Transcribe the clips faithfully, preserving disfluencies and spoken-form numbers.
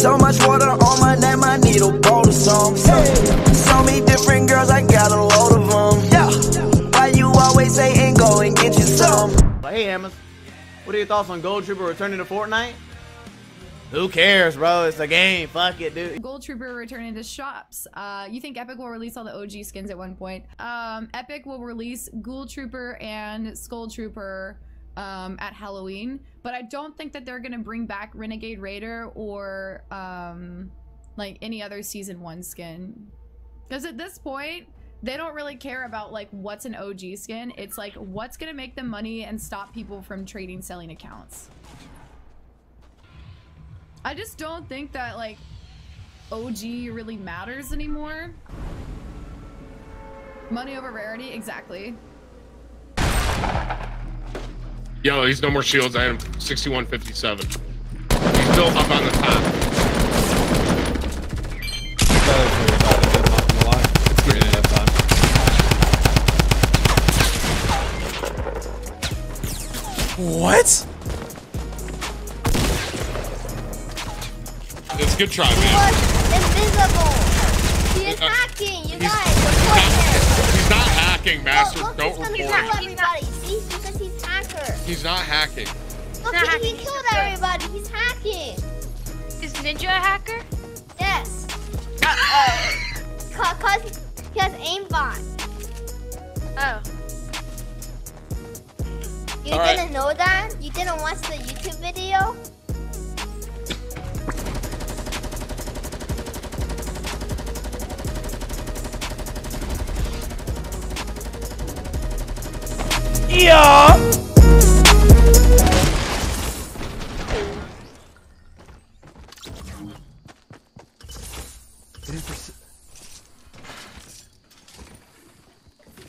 So much water on my neck, I need a bowl of some. So many different girls, I got a load of them. Yeah. Why you always say ain't go and get you some? Hey, Hammond. What are your thoughts on Ghoul Trooper returning to Fortnite? Who cares, bro? It's a game. Fuck it, dude. Ghoul Trooper returning to shops. Uh, you think Epic will release all the O G skins at one point? Um, Epic will release Ghoul Trooper and Skull Trooper um, at Halloween, but I don't think that they're gonna bring back Renegade Raider or um, like any other season one skin, because at this point, they don't really care about like what's an O G skin. It's like what's gonna make them money and stop people from trading, selling accounts. I just don't think that like O G really matters anymore. Money over rarity, exactly. Yo, he's no more shields. I am sixty-one fifty-seven. He's still up on the top. What? It's a good try, man. He was invisible. He is uh, hacking, you guys. He's, he's, he's not hacking, Master. Look, look, don't report everybody. See? Because he's hacker. He's not hacking. Look, not he, hacking. he killed everybody. He's hacking. Is Ninja a hacker? Yes. Uh-oh. Because he has aimbot. Oh. You All didn't right. know that? You didn't watch the YouTube video? Yeah.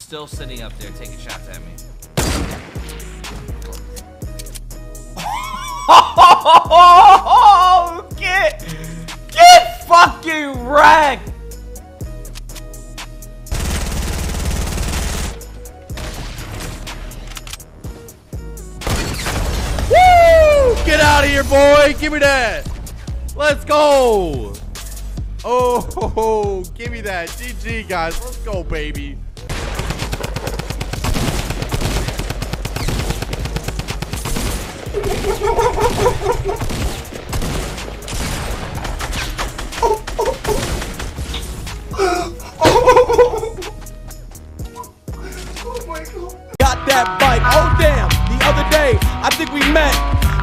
Still sitting up there taking shots at me. Oh, get, get fucking wrecked! Woo! Get out of here, boy! Give me that! Let's go! Oh, ho, ho. Give me that! G G, guys! Let's go, baby! Got that bike. Oh damn, the other day I think we met,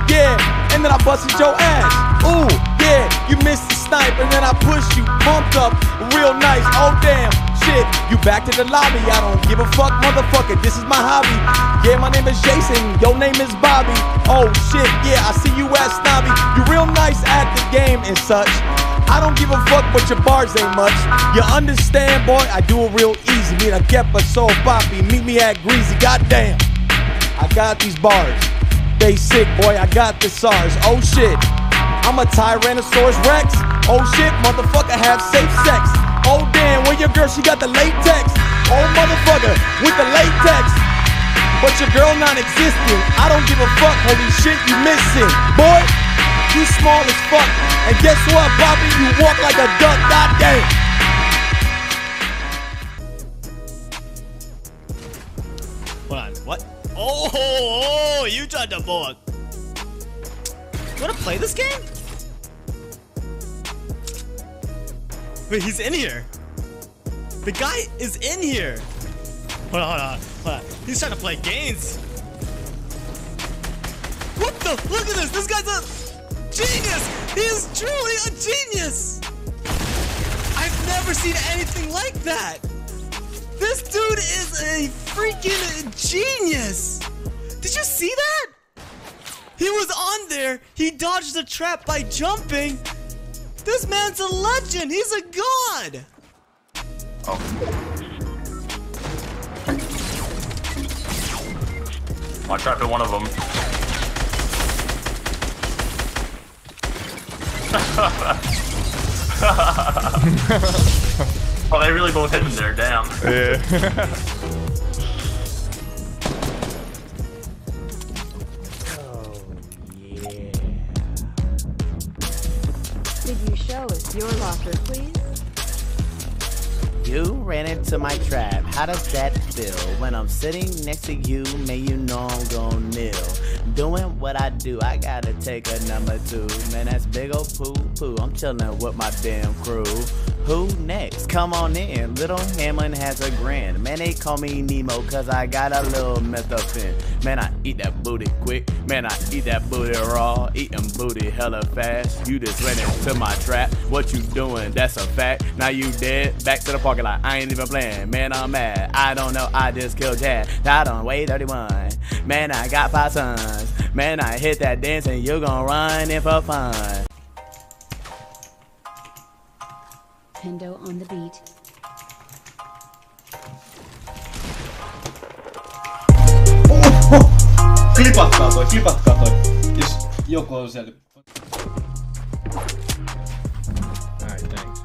yeah, and then I busted your ass. Ooh, yeah, you missed the snipe, and then I pushed you, bumped up real nice. Oh damn, shit, you back to the lobby. I don't give a fuck, motherfucker, this is my hobby. Yeah, my name is Jason, your name is Bobby. Oh shit, yeah, I see you at Snobby. You real nice at the game and such. I don't give a fuck, but your bars ain't much. You understand, boy? I do it real easy. Me, I get my soul poppy. Meet me at Greasy. Goddamn, I got these bars. They sick, boy. I got the SARS. Oh shit, I'm a Tyrannosaurus Rex. Oh shit, motherfucker, have safe sex. Oh damn, where your girl? She got the latex. Oh motherfucker, with the latex. But your girl non-existent. I don't give a fuck. Holy shit, you missing, boy. You small as fuck, and guess what, Bobby? You walk like a duck, goddamn. Hold on, what? Oh, oh, oh, you tried to bug. You wanna play this game? Wait, he's in here. The guy is in here. Hold on, hold on, hold on. He's trying to play games. What the? Look at this. This guy's a genius! He is truly a genius! I've never seen anything like that! This dude is a freaking genius! Did you see that? He was on there, he dodged the trap by jumping! This man's a legend, he's a god! Oh. I trapped at one of them. Oh, they really both hit him there, damn. Yeah. Oh, yeah. Could you show us your locker, please? You ran into my trap. How does that feel? When I'm sitting next to you, man, you know I'm gon' kneel. Doing what I do, I gotta take a number two. Man, that's big ol' poo-poo. I'm chillin' with my damn crew. Who next? Come on in. Little Hammond has a grin. Man, they call me Nemo cause I got a little meth up in. Man, I eat that booty quick. Man, I eat that booty raw. Eatin' booty hella fast. You just ran into my trap. What you doing? That's a fact. Now you dead. Back to the parking lot. I ain't even playing. Man, I'm mad. I don't know. I just killed Chad. I don't weigh thirty-one. Man, I got five sons. Man, I hit that dance and you gon' run in for fun. Nintendo on the beat. Klipahtaa toi, klipahtaa toi. Jos joku on siellä. Alright, thanks.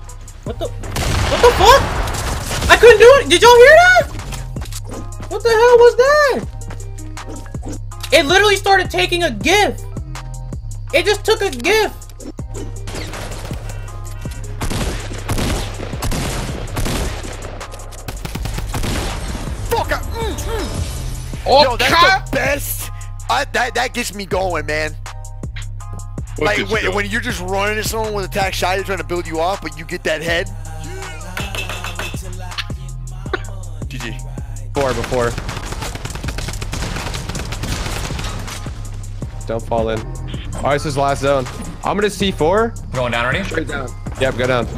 What the? What the fuck? I couldn't do it! Did y'all hear that? What the hell was that? It literally started taking a gif. It just took a gif. Okay. Yo, that's the best. I, that that gets me going, man. What like when, you when you're just running at someone with attack shy, they're trying to build you off, but you get that head. G G. Four before. Don't fall in. All right, this is last zone. I'm gonna C four. Going down already? Straight down. Yep, go down. All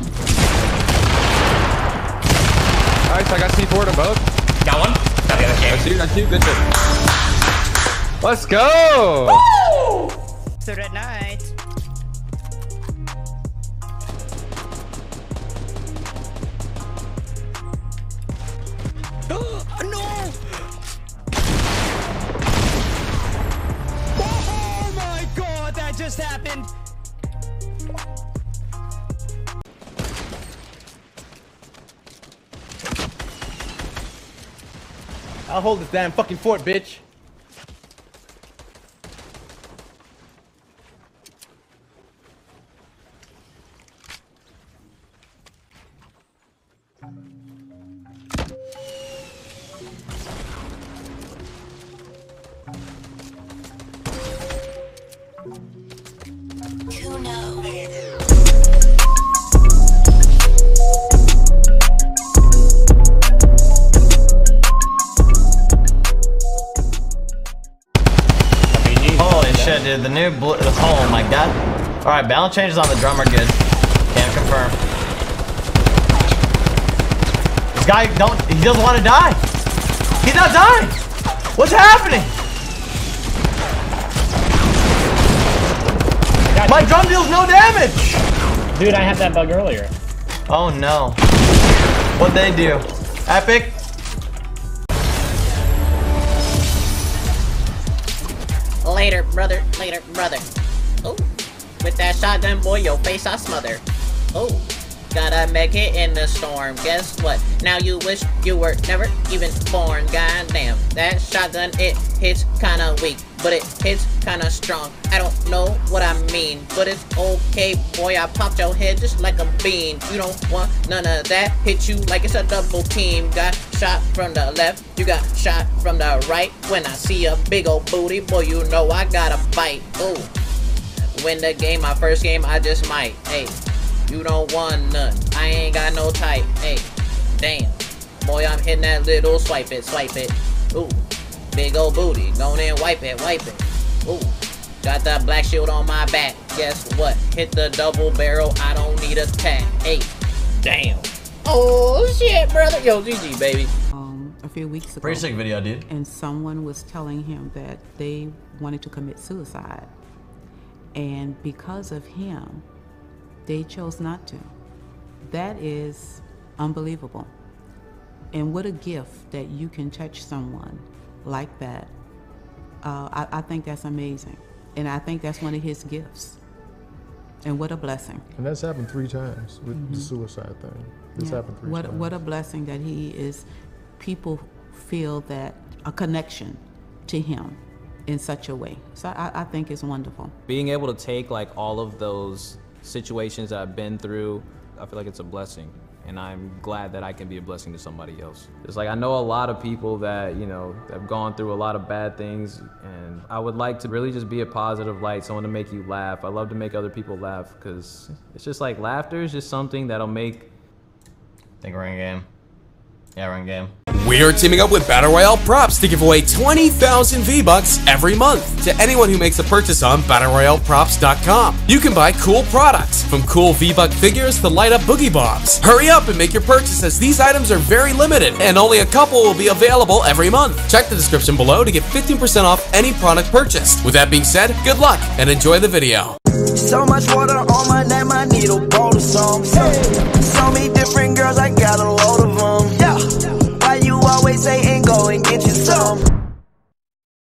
right, so I got C four to both. Got one. That's you, that's you, good shit. Let's go! Woo! It's the red knight. No! Oh my god, that just happened! I'll hold this damn fucking fort, bitch. Dude, the new blue. Oh my god. Alright, balance changes on the drum are good. Can't confirm. This guy don't he doesn't want to die. He's not dying! What's happening? Gotcha. My drum deals no damage! Dude, I had that bug earlier. Oh no. What'd they do? Epic? Later, brother. Later, brother. Oh, with that shotgun, boy, your face I smother. Oh, gotta make it in the storm. Guess what? Now you wish you were never even born. Goddamn, that shotgun, it hits kinda weak, but it hits kinda strong. I don't know what I mean, but it's okay, boy. I popped your head just like a bean. You don't want none of that. Hit you like it's a double team. Got shot from the left, you got shot from the right. When I see a big old booty, boy, you know I gotta bite. Ooh, win the game, my first game, I just might. Hey, you don't want none. I ain't got no type. Hey, damn, boy, I'm hitting that little swipe it, swipe it. Ooh. Big old booty, go in, wipe it, wipe it. Ooh, got that black shield on my back. Guess what? Hit the double barrel, I don't need a tack. Hey, damn. Oh shit, brother. Yo, G G, baby. Um, a few weeks ago. Pretty sick video, dude. And someone was telling him that they wanted to commit suicide. And because of him, they chose not to. That is unbelievable. And what a gift that you can touch someone like that. Uh, I, I think that's amazing. And I think that's one of his gifts. And what a blessing. And that's happened three times with mm-hmm. the suicide thing. This yeah. happened three what, times. What a blessing that he is, people feel that a connection to him in such a way. So I, I think it's wonderful. Being able to take like all of those situations that I've been through, I feel like it's a blessing. And I'm glad that I can be a blessing to somebody else. It's like, I know a lot of people that, you know, have gone through a lot of bad things, and I would like to really just be a positive light, someone to make you laugh. I love to make other people laugh, because it's just like, laughter is just something that'll make... I think we're in game. Yeah, we're in game. We're teaming up with Battle Royale Props to give away twenty thousand V-Bucks every month to anyone who makes a purchase on Battle Royale Props dot com. You can buy cool products, from cool V-Buck figures to light up Boogie Bombs. Hurry up and make your purchase, as these items are very limited and only a couple will be available every month. Check the description below to get fifteen percent off any product purchased. With that being said, good luck and enjoy the video. So much water on my neck, my needle.